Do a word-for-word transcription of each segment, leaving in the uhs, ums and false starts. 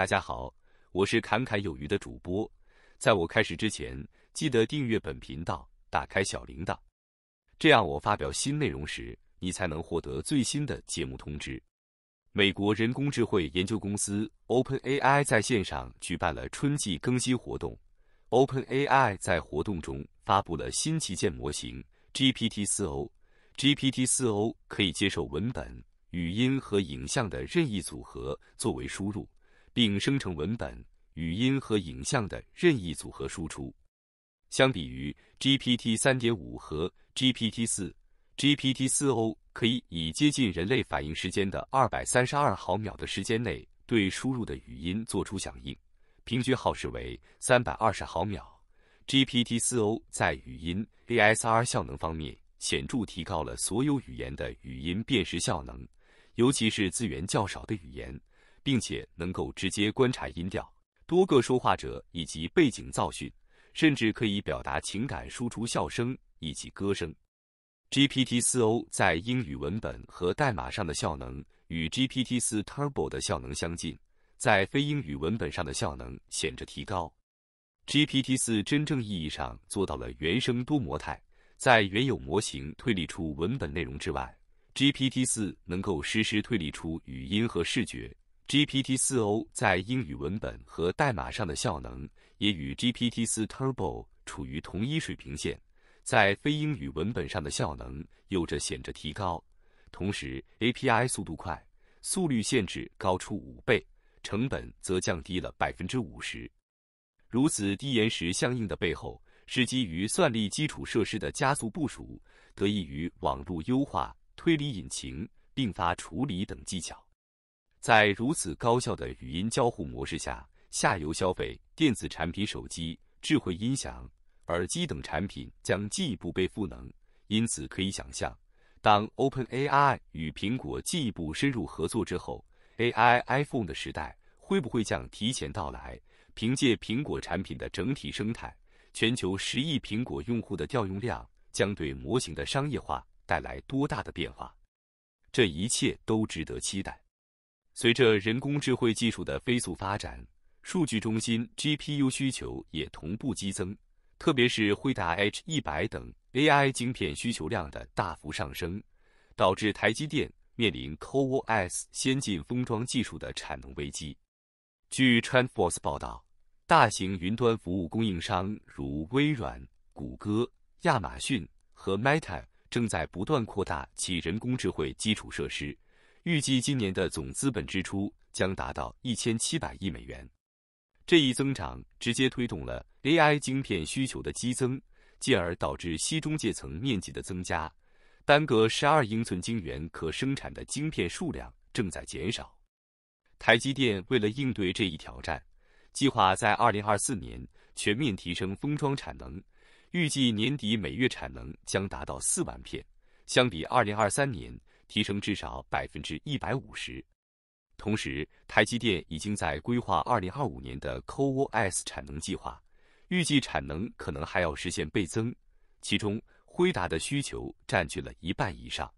大家好，我是侃侃有余的主播。在我开始之前，记得订阅本频道，打开小铃铛，这样我发表新内容时，你才能获得最新的节目通知。美国人工智慧研究公司 OpenAI 在线上举办了春季更新活动。OpenAI 在活动中发布了新旗舰模型 G P T 四 O。G P T 四 O 可以接受文本、语音和影像的任意组合作为输入，并生成文本、语音和影像的任意组合输出。相比于 G P T 三点五 和 G P T 四， G P T 四 O 可以以接近人类反应时间的二百三十二毫秒的时间内对输入的语音做出响应，平均耗时为三百二十毫秒。G P T 四 O 在语音 A S R 效能方面显著提高了所有语言的语音辨识效能，尤其是资源较少的语言，并且能够直接观察音调、多个说话者以及背景噪讯，甚至可以表达情感，输出笑声以及歌声。G P T 四 O 在英语文本和代码上的效能与 G P T 四 Turbo 的效能相近，在非英语文本上的效能显著提高。G P T 四 真正意义上做到了原生多模态。在原有模型推理出文本内容之外， G P T 四 能够实时推理出语音和视觉。G P T 四 O 在英语文本和代码上的效能也与 G P T 四 Turbo 处于同一水平线，在非英语文本上的效能有着显著提高。同时 A P I 速度快，速率限制高出五倍，成本则降低了 百分之五十。 如此低延时相应的背后，是基于算力基础设施的加速部署，得益于网路优化、推理引擎、并发处理等技巧。在如此高效的语音交互模式下，下游消费、电子产品、手机、智慧音响、耳机等产品将进一步被赋能。因此可以想象，当 OpenAI 与苹果进一步深入合作之后 ，A I iPhone 的时代会不会将提前到来？凭借苹果产品的整体生态，全球十亿苹果用户的调用量将对模型的商业化带来多大的变化？这一切都值得期待。随着人工智慧技术的飞速发展，数据中心 G P U 需求也同步激增，特别是辉达 H 一百 等 A I 晶片需求量的大幅上升，导致台积电面临 CoWoS 先进封装技术的产能危机。据 TrendForce 报道，大型云端服务供应商如微软、谷歌、亚马逊和 Meta 正在不断扩大其人工智慧基础设施，预计今年的总资本支出将达到一千七百亿美元。这一增长直接推动了 A I 晶片需求的激增，进而导致矽中介层面积的增加。单个十二英寸晶圆可生产的晶片数量正在减少。台积电为了应对这一挑战，计划在二零二四年全面提升封装产能，预计年底每月产能将达到四万片，相比二零二三年提升至少 百分之一百五十。 同时，台积电已经在规划二零二五年的 CoWoS 产能计划，预计产能可能还要实现倍增，其中辉达的需求占据了一半以上。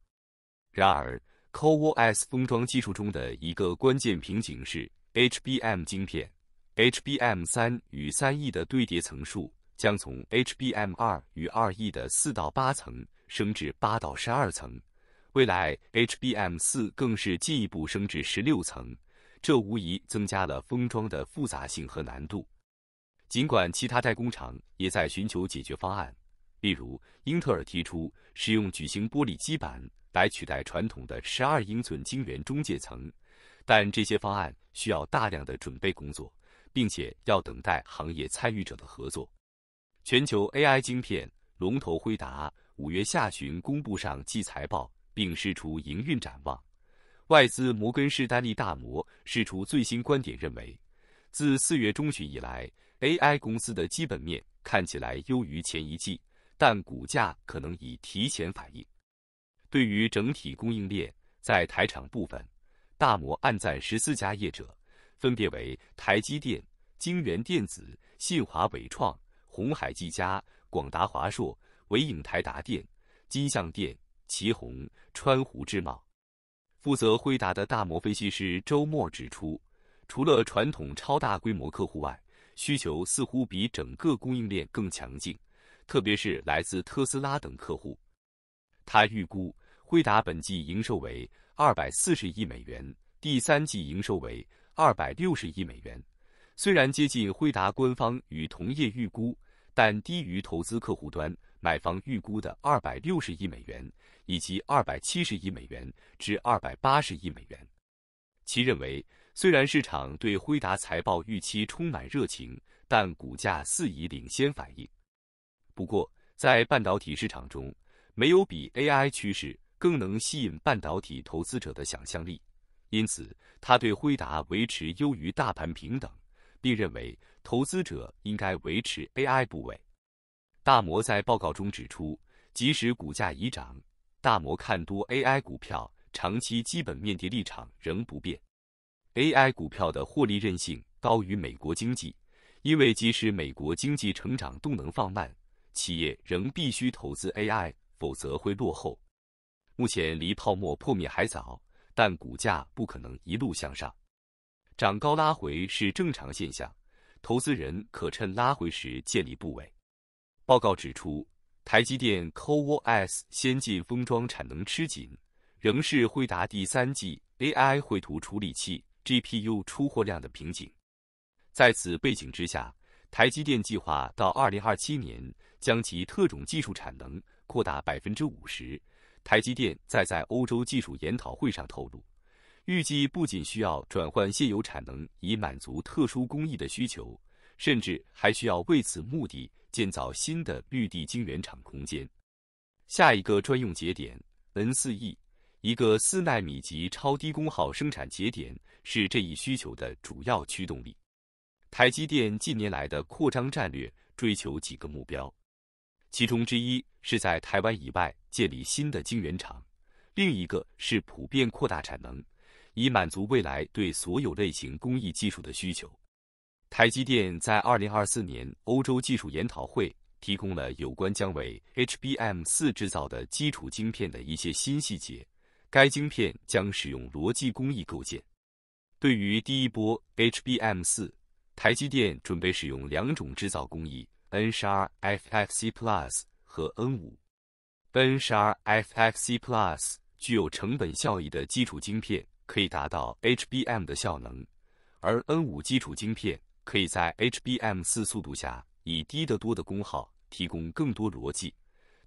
然而 CoWoS 封装技术中的一个关键瓶颈是 H B M 晶片。H B M 三 与 三 E 的堆叠层数将从 H B M 二 与 二 E 的四到八层升至八到十二层，未来 H B M 四 更是进一步升至十六层，这无疑增加了封装的复杂性和难度。尽管其他代工厂也在寻求解决方案，例如英特尔提出使用矩形玻璃基板来取代传统的十二英寸晶圆中介层，但这些方案需要大量的准备工作，并且要等待行业参与者的合作。全球 A I 晶片龙头辉达五月下旬公布上季财报，并释出营运展望。外资摩根士丹利大摩释出最新观点，认为自四月中旬以来 ，A I 公司的基本面看起来优于前一季，但股价可能已提前反应。对于整体供应链，在台厂部分，大摩暗赞十四家业者，分别为台积电、晶源电子、信华伟创、鸿海技嘉、广达华硕、伟影台达电、金像电、奇宏、川湖智茂。负责辉达的大摩分析师周末指出，除了传统超大规模客户外，需求似乎比整个供应链更强劲，特别是来自特斯拉等客户。他预估辉达本季营收为二百四十亿美元，第三季营收为二百六十亿美元。虽然接近辉达官方与同业预估，但低于投资客户端买方预估的二百六十亿美元以及二百七十亿美元至二百八十亿美元。其认为，虽然市场对辉达财报预期充满热情，但股价似已领先反应。不过，在半导体市场中，没有比 A I 趋势更能吸引半导体投资者的想象力，因此他对辉达维持优于大盘平等，并认为投资者应该维持 A I 部位。大摩在报告中指出，即使股价已涨，大摩看多 A I 股票长期基本面的立场仍不变。A I 股票的获利韧性高于美国经济，因为即使美国经济成长动能放慢，企业仍必须投资 A I， 否则会落后。目前离泡沫破灭还早，但股价不可能一路向上，涨高拉回是正常现象，投资人可趁拉回时建立部位。报告指出，台积电 CoWoS 先进封装产能吃紧，仍是辉达第三季 A I 绘图处理器 G P U 出货量的瓶颈。在此背景之下，台积电计划到二零二七年将其特种技术产能扩大 百分之五十。 台积电在在欧洲技术研讨会上透露，预计不仅需要转换现有产能以满足特殊工艺的需求，甚至还需要为此目的建造新的绿地晶圆厂空间。下一个专用节点 N 四 E， 一个四纳米级超低功耗生产节点是这一需求的主要驱动力。台积电近年来的扩张战略追求几个目标，其中之一是在台湾以外建立新的晶圆厂，另一个是普遍扩大产能，以满足未来对所有类型工艺技术的需求。台积电在二零二四年欧洲技术研讨会提供了有关将为 H B M 四 制造的基础晶片的一些新细节，该晶片将使用逻辑工艺构建。对于第一波 H B M 四， 台积电准备使用两种制造工艺 N 十二 F F C Plus 和 N 五。 N 十二 F F C Plus 具有成本效益的基础晶片可以达到 H B M 的效能，而 N 五 基础晶片可以在 H B M 四 速度下以低得多的功耗提供更多逻辑。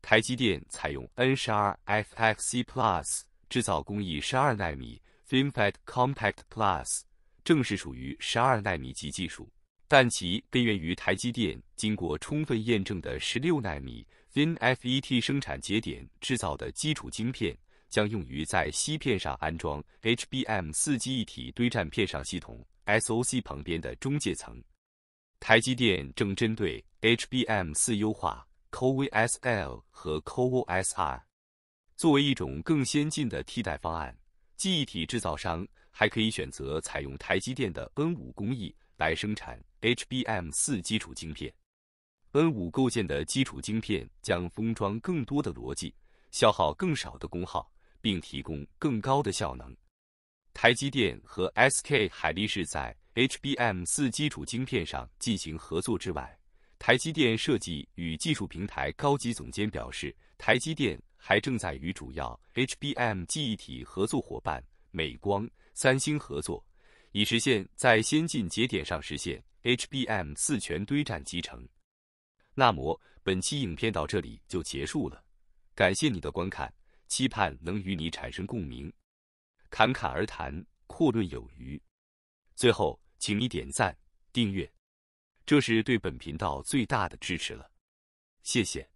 台积电采用 N 十二 F F C Plus 制造工艺十二纳米 FinFET Compact Plus， 正是属于十二纳米级技术，但其根源于台积电经过充分验证的十六纳米 FinFET 生产节点制造的基础晶片，将用于在矽片上安装 H B M 四 记忆体堆栈片上系统 S O C 旁边的中介层。台积电正针对 H B M 四 优化 CoVSL 和 CoWoS 二， 作为一种更先进的替代方案，记忆体制造商还可以选择采用台积电的 N 五 工艺来生产 H B M 四 基础晶片。 N 五 构建的基础晶片将封装更多的逻辑，消耗更少的功耗，并提供更高的效能。台积电和 S K 海力士在 H B M 四 基础晶片上进行合作之外，台积电设计与技术平台高级总监表示，台积电还正在与主要 H B M 记忆体合作伙伴美光、三星合作，以实现在先进节点上实现 H B M 四 全堆栈集成。那么，本期影片到这里就结束了，感谢你的观看，期盼能与你产生共鸣。侃侃而谈，阔论有余。最后，请你点赞、订阅，这是对本频道最大的支持了，谢谢。